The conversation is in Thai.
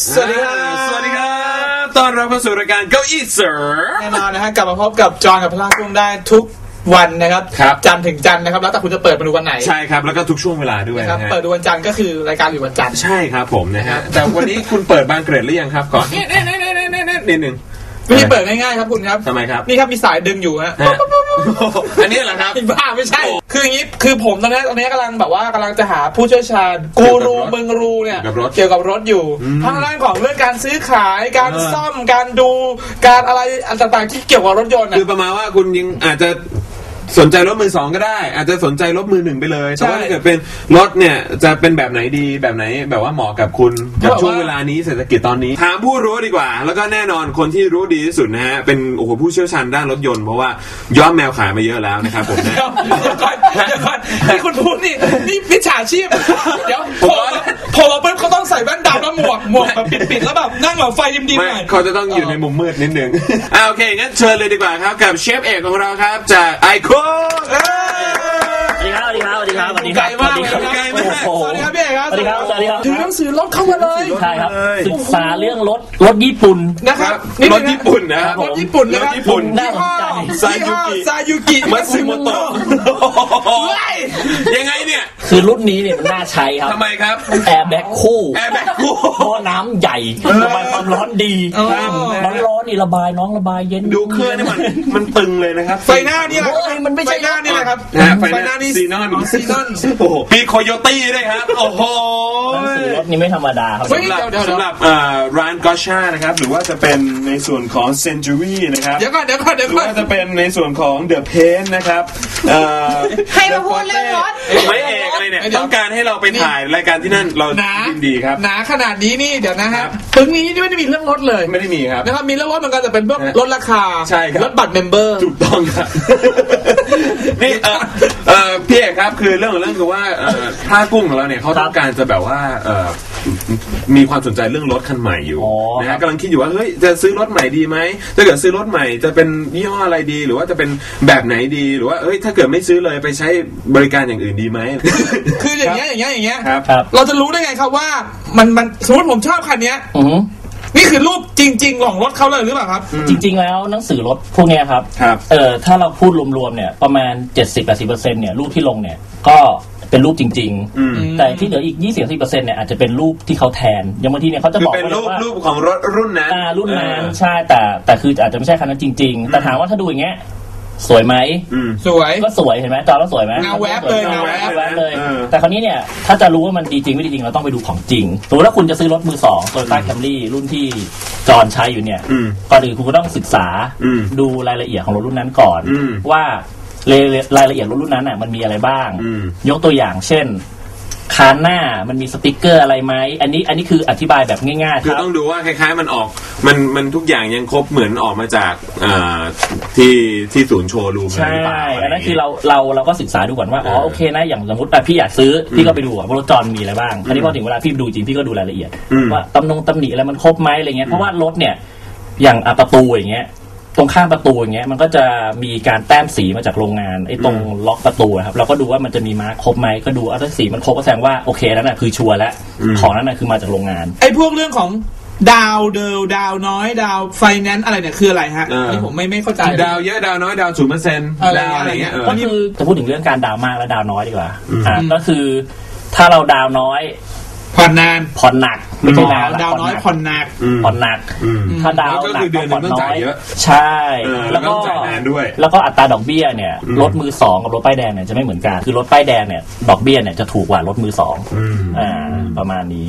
สวัสดีครับสวัสดีครับตอนรับเข้าสู่รายการเก้าอี้เสริมแน่นอนนะฮะกลับมาพบกับจอนกับพลากุ้งได้ทุกวันนะครับจันถึงจันนะครับแล้วแต่คุณจะเปิดมาดูวันไหนใช่ครับแล้วก็ทุกช่วงเวลาด้วยนะครับเปิดดูวันจันทร์ก็คือรายการอยู่วันจันทร์ใช่ครับผมนะฮะแต่วันนี้คุณเปิดบางเกร็ดหรือยังครับก่อนนิดนึงไม่ได้เปิดง่ายๆครับคุณครับทำไมครับนี่ครับมีสายดึงอยู่ฮะอันนี้เหรอครับบ้าไม่ใช่คืออย่างนี้คือผมตอนนี้กำลังแบบว่ากำลังจะหาผู้เชี่ยวชาญกูรูมึงรู้เนี่ยเกี่ยวกับรถอยู่ทั้งด้านของเรื่องการซื้อขายการซ่อมการดูการอะไรต่างๆที่เกี่ยวกับรถยนต์คือประมาณว่าคุณยังอาจจะสนใจรถมือสองก็ได้อาจจะสนใจรถมือหนึ่งไปเลยแต่ว่าถ้าเกิดเป็นรถเนี่ยจะเป็นแบบไหนดีแบบไหนแบบว่าเหมาะกับคุณกับช่วงเวลานี้เศรษฐกิจตอนนี้ถามผู้รู้ดีกว่าแล้วก็แน่นอนคนที่รู้ดีที่สุดนะฮะเป็นโอ้โหผู้เชี่ยวชาญด้านรถยนต์เพราะว่าย้อมแมวขายมาเยอะแล้วนะครับผมนะเดี๋ยวก่อนที่คุณพูดนี่มิจฉาชีพเดี๋ยวผมบอกว่าเขาต้องใส่แว่นดำแล้วหมวกแบบปิดๆแล้วแบบนั่งหลับไฟดิมๆหน่อยเขาจะต้องอยู่ในมุมมืดนิดนึงโอเคงั้นเชิญเลยดีกว่าครับกับเชฟเอกของเราครับจากไอโค่สวัสดีครับสวัสดีครับสวัสดีครับพี่เอกครับสวัสดีครับถือหนังสือรถเข้ามาเลยใช่ครับศึกษาเรื่องรถญี่ปุ่นนะครับรถญี่ปุ่นน่าสนใจซายุกิมัตสึโมโตะยังไงเนี่ยคือรุ่นนี้เนี่ยมันน่าใช้ครับทำไมครับแอร์แบ็คคู่ท่อน้ำใหญ่ระบายความร้อนดีร้อนนี่ระบายเย็นดูเครื่องนี่มันตึงเลยนะครับไฟหน้านี่แหละมันไม่ใช่หน้านี่แหละครับไฟหน้านี่ซีนอนโอ้โหมีโคโยตี้ด้วยครับโอ้โหรถนี้ไม่ธรรมดาครับสำหรับร้านกอชานะครับหรือว่าจะเป็นในส่วนของเซนจูรี่นะครับเดี๋ยวก่อนหรือว่าจะเป็นในส่วนของเดอะเพนนะครับให้มาพูดเรื่องรถไม่เอกอะไรเนี่ยต้องการให้เราไปถ่ายรายการที่นั่นเรายินดีครับหนาขนาดนี้นี่เดี๋ยวนะครับถึงนี้ไม่ได้มีเรื่องรถเลยไม่ได้มีครับนะครับมีเรื่องรถมันก็จะเป็นพวกรถราคาใช่ครับรถบัตรเมมเบอร์ถูกต้องครับนี่พี่เอกครับคือเรื่องคือว่าท่ากุ้งของเราเนี่ยเขาต้องการจะแบบว่ามีความสนใจเรื่องรถคันใหม่อยู่นะฮะกำลังคิดอยู่ว่าเฮ้ยจะซื้อรถใหม่ดีไหมถ้าเกิดซื้อรถใหม่จะเป็นยี่ห้ออะไรดีหรือว่าจะเป็นแบบไหนดีหรือว่าเฮ้ยถ้าเกิดไม่ซื้อเลยไปใช้บริการอย่างอื่นดีไหมคืออย่างเงี้ยเราจะรู้ได้ไงครับว่ามันสมมติผมชอบคันเนี้ยนี่คือรูปจริงๆของรถเขาเลยหรือเปล่าครับจริงๆแล้วหนังสือรถพวกนี้ครับถ้าเราพูดรวมๆเนี่ยประมาณ 70-80% เนี่ยรูปที่ลงเนี่ยก็เป็นรูปจริงๆแต่ที่เหลืออีก 20-30% เนี่ยอาจจะเป็นรูปที่เขาแทนอย่างบางทีเนี่ยเขาจะบอกว่ารูปของรถรุ่นนั้นใช่แต่คืออาจจะไม่ใช่คันนั้นจริงๆแต่ถามว่าถ้าดูอย่างเงี้ยสวยไหมสวยก็สวยเห็นไหมจอแล้วสวยไหมเงาแวบเลยแต่คราวนี้เนี่ยถ้าจะรู้ว่ามันดีจริงไม่ดีจริงเราต้องไปดูของจริงสมมติว่าคุณจะซื้อรถมือสองโตโยต้าแคมรี่รุ่นที่จอนใช้อยู่เนี่ยก่อนอื่นคุณก็ต้องศึกษาดูรายละเอียดของรถรุ่นนั้นก่อนว่ารายละเอียดรถรุ่นนั้นน่ะมันมีอะไรบ้างยกตัวอย่างเช่นคานหน้ามันมีสติ๊กเกอร์อะไรไหมอันนี้คืออธิบายแบบง่ายๆครับคือต้องดูว่าคล้ายๆมันออกมันทุกอย่างยังครบเหมือนออกมาจากที่ศูนย์โชว์รูมใช่อันนั้นคือเราก็ศึกษาดูก่อนว่าอ๋อโอเคนะอย่างสมมติพี่อยากซื้อพี่ก็ไปดูว่ารถจอนมีอะไรบ้างคราวนี้พอถึงเวลาพี่ดูจริงพี่ก็ดูรายละเอียดว่าตำหนิอะไรมันครบไหมอะไรเงี้ยเพราะว่ารถเนี่ยอย่างประตูอย่างเงี้ยตรงข้างประตูอย่างเงี้ยมันก็จะมีการแต้มสีมาจากโรงงานไอ้ตรงล็อกประตูครับเราก็ดูว่ามันจะมีมาร์คครบไหมก็ดูถ้าสีมันครบก็แสดงว่าโอเคแล้วน่ะคือชัวร์แล้วของนั้นน่ะคือมาจากโรงงานไอ้พวกเรื่องของดาวน้อยดาวไฟแนนซ์อะไรเนี่ยคืออะไรฮะนี่ผมไม่เข้าใจดาวเยอะดาวน้อยดาว 0% อะไรเงี้ยก็คือจะพูดถึงเรื่องการดาวมากและดาวน้อยดีกว่าก็คือถ้าเราดาวน้อยผ่อนนานผ่อนหนักไม่ใช่ดาวน้อยผ่อนหนักถ้าดาวหนักก็ผ่อนน้อยใช่แล้วก็จ่ายนานด้วยแล้วก็อัตราดอกเบี้ยเนี่ยรถมือสองกับรถป้ายแดงเนี่ยจะไม่เหมือนกันคือรถป้ายแดงเนี่ยดอกเบี้ยเนี่ยจะถูกกว่ารถมือสองประมาณนี้